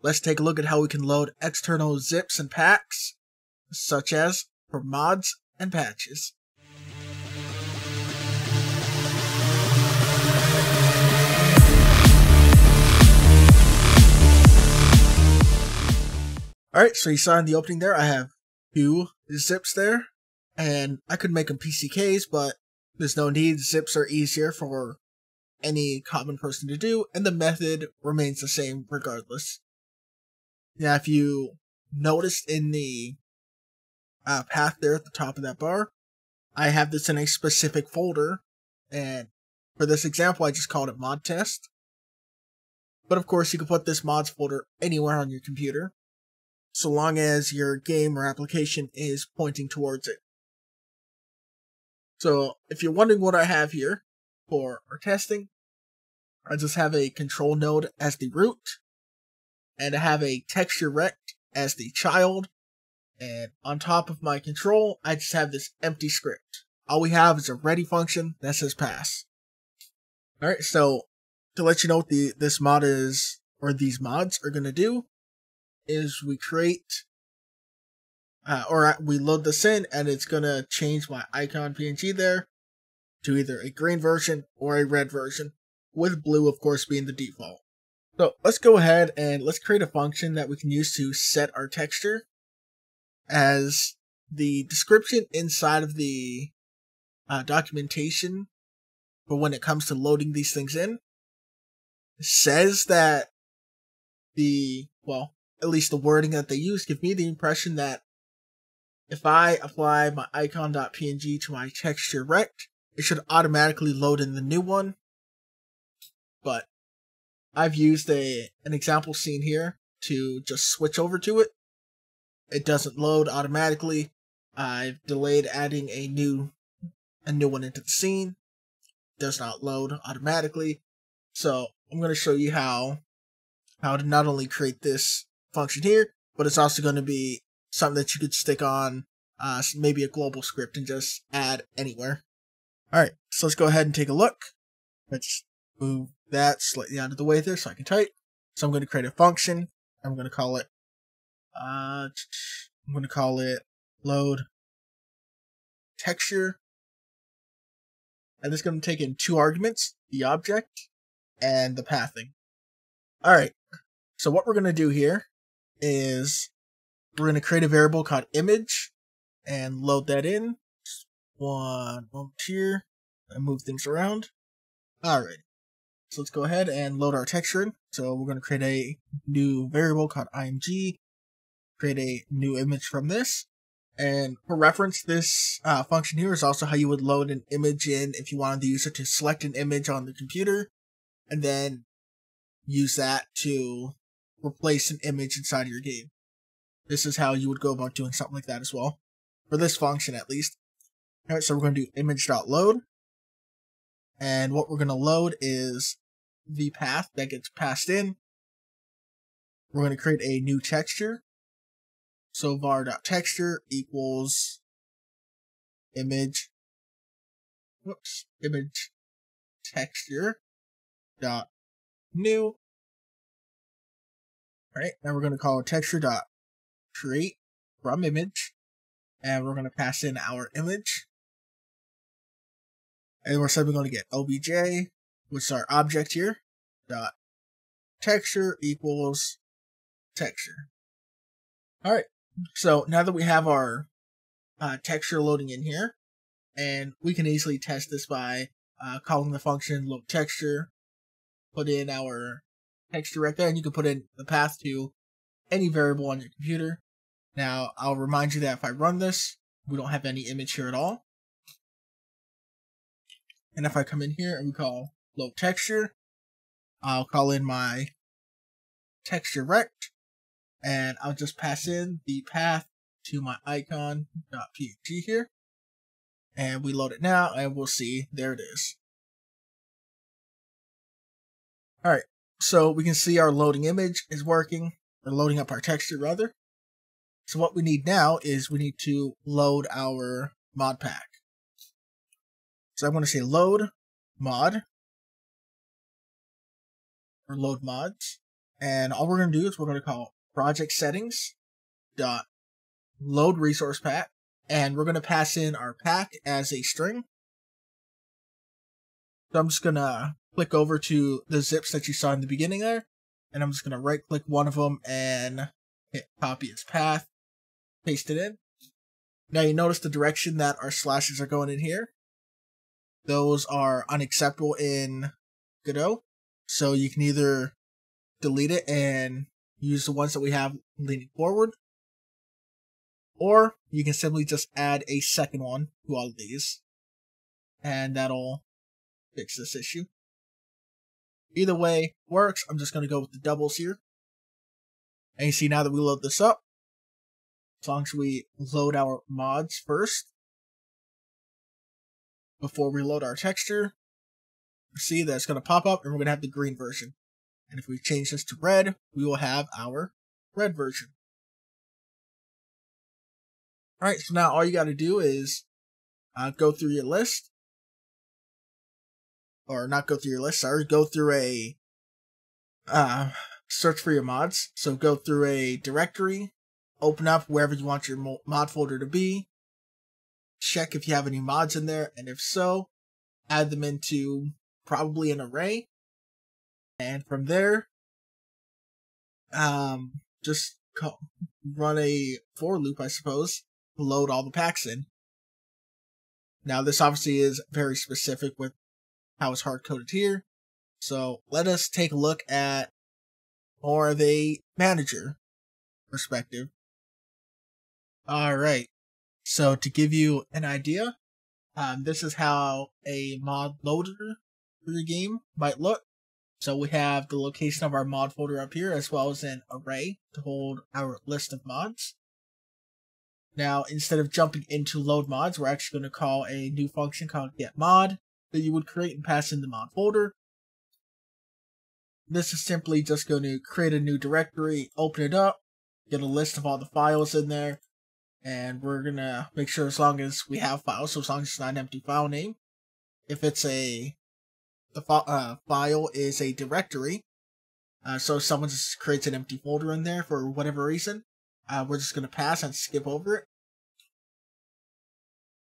Let's take a look at how we can load external zips and packs, such as for mods and patches. Alright, so you saw in the opening there, I have two zips there, and I could make them PCKs, but there's no need. Zips are easier for any common person to do, and the method remains the same regardless. Now, if you noticed in the path there at the top of that bar, I have this in a specific folder, and for this example, I just called it mod test. But of course, you can put this mods folder anywhere on your computer, so long as your game or application is pointing towards it. So if you're wondering what I have here for our testing, I just have a control node as the root, and I have a texture rect as the child, and on top of my control, I just have this empty script. All we have is a ready function that says pass. Alright, so to let you know what this mod is, or these mods are going to do, is we create, or we load this in, and it's going to change my icon PNG there to either a green version or a red version, with blue, of course, being the default. So let's go ahead and let's create a function that we can use to set our texture, as the description inside of the documentation for when it comes to loading these things in says that well, at least the wording that they use give me the impression that if I apply my icon.png to my texture rect, it should automatically load in the new one. But I've used an example scene here to just switch over to it. It doesn't load automatically. I've delayed adding a new one into the scene. It does not load automatically. So I'm going to show you how to not only create this function here, but it's also going to be something that you could stick on maybe a global script and just add anywhere. Alright, so let's go ahead and take a look. Let's move that slightly out of the way there so I can type. So I'm going to create a function. I'm going to call it load texture, and it's going to take in two arguments, the object and the pathing. Alright, so what we're going to do here is we're going to create a variable called image and load that in. One moment here, and move things around. Alright, so let's go ahead and load our texture in. So we're going to create a new variable called img, create a new image from this, and for reference, this function here is also how you would load an image in if you wanted the user to select an image on the computer, and then use that to replace an image inside of your game. This is how you would go about doing something like that as well, for this function at least. Alright, so we're going to do image.load, and what we're going to load is the path that gets passed in. We're going to create a new texture. So var.texture equals image, image texture dot new. Alright, now we're going to call texture dot create from image, and we're going to pass in our image. And we're simply going to get obj, which is our object here, dot texture equals texture. Alright. So now that we have our texture loading in here, and we can easily test this by calling the function load texture, put in our texture right there, and you can put in the path to any variable on your computer. Now, I'll remind you that if I run this, we don't have any image here at all. And if I come in here and we call load texture, I'll call in my texture rect, and I'll just pass in the path to my icon.png here, and we load it now, and we'll see, there it is. Alright, so we can see our loading image is working, or loading up our texture rather. So what we need now is we need to load our mod pack. So I'm going to say load mod, or load mods, And all we're going to do is we're going to call project settings dot load resource pack, and we're going to pass in our pack as a string. So I'm just going to click over to the zips that you saw in the beginning there, and I'm just going to right click one of them and hit copy as path, paste it in. Now you notice the direction that our slashes are going in here. Those are unacceptable in Godot, so you can either delete it and use the ones that we have leaning forward, or you can simply just add a second one to all of these, and that'll fix this issue. Either way works. I'm just going to go with the doubles here. And you see now that we load this up, as long as we load our mods first, before we load our texture, see that it's going to pop up and we're going to have the green version. And if we change this to red, we will have our red version. Alright, so now all you got to do is go through your list. Or not go through your list, sorry, go through a search for your mods. So go through a directory, open up wherever you want your mod folder to be, check if you have any mods in there, and if so, add them into probably an array. And from there, just run a for loop, I suppose, to load all the packs in. Now this obviously is very specific with how it's hard-coded here. So let us take a look at more of a manager perspective. Alright, so to give you an idea, this is how a mod loader for your game might look. So we have the location of our mod folder up here, as well as an array to hold our list of mods. Now, instead of jumping into load mods, we're actually going to call a new function called getMod that you would create and pass in the mod folder. This is simply just going to create a new directory, open it up, get a list of all the files in there, and we're going to make sure as long as we have files, so as long as it's not an empty file name. If it's a file is a directory, so if someone just creates an empty folder in there for whatever reason, we're just going to pass and skip over it.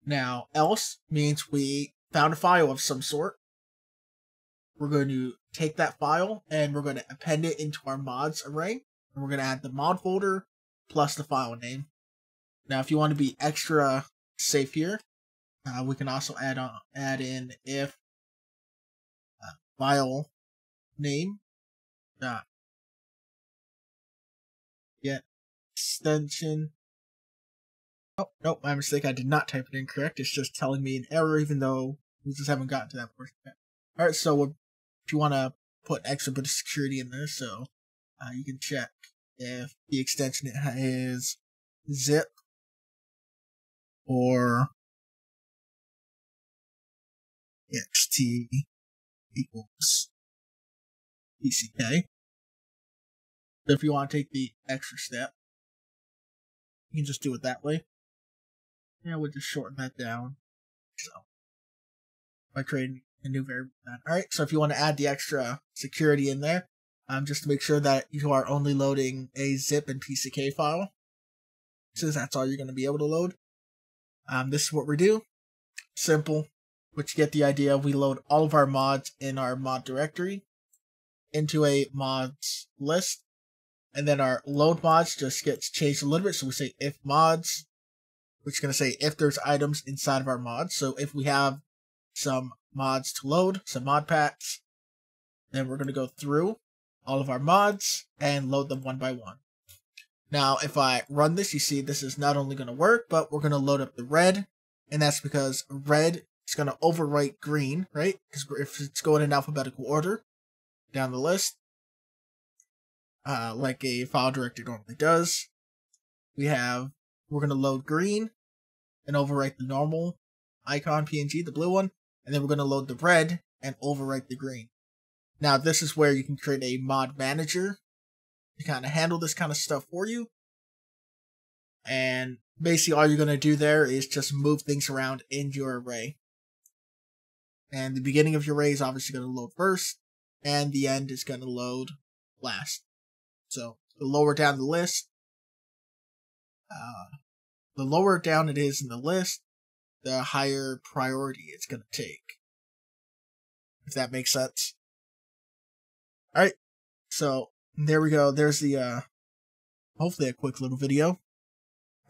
Now, else means we found a file of some sort. We're going to take that file and we're going to append it into our mods array, and we're going to add the mod folder plus the file name. Now, if you want to be extra safe here, we can also add in if file name dot get extension. Oh, nope, my mistake. I did not type it incorrect. It's just telling me an error, even though we just haven't gotten to that portion yet. Alright, so if you want to put an extra bit of security in there, so you can check if the extension is zip or ext equals PCK. So if you want to take the extra step, you can just do it that way. Yeah, we'll just shorten that down. So by creating a new variable. Alright, so if you want to add the extra security in there, just to make sure that you are only loading a zip and PCK file, since that's all you're going to be able to load. This is what we do. Simple. But you get the idea. We load all of our mods in our mod directory into a mods list, and then our load mods just gets changed a little bit. So we say if mods, which is going to say if there's items inside of our mods. So if we have some mods to load, some mod packs, then we're going to go through all of our mods and load them one by one. Now, if I run this, you see this is not only going to work, but we're going to load up the red, and that's because red, it's going to overwrite green, right? Because if it's going in alphabetical order down the list, like a file directory normally does, we're going to load green and overwrite the normal icon PNG, the blue one, and then we're going to load the red and overwrite the green. Now, this is where you can create a mod manager to kind of handle this kind of stuff for you. And basically all you're going to do there is just move things around in your array. And the beginning of your array is obviously going to load first, and the end is going to load last. So lower down the list, the lower down it is in the list, the higher priority it's going to take. If that makes sense. All right. So there we go. There's the, hopefully a quick little video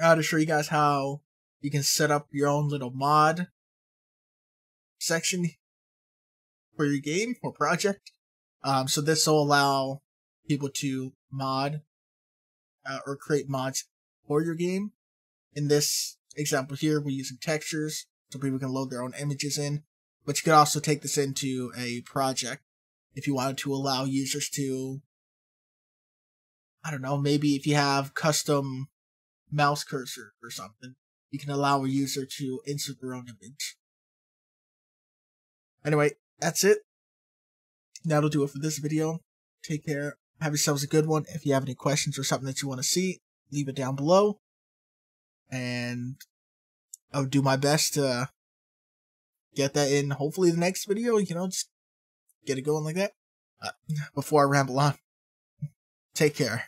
to show you guys how you can set up your own little mod section for your game or project. So this will allow people to mod or create mods for your game. In this example here, we're using textures so people can load their own images in, but you could also take this into a project if you wanted to allow users to, I don't know, maybe if you have custom mouse cursor or something, you can allow a user to insert their own image. Anyway, that's it. That'll do it for this video. Take care. Have yourselves a good one. If you have any questions or something that you want to see, leave it down below. And I'll do my best to get that in, hopefully, the next video. You know, just get it going like that. Before I ramble on, take care.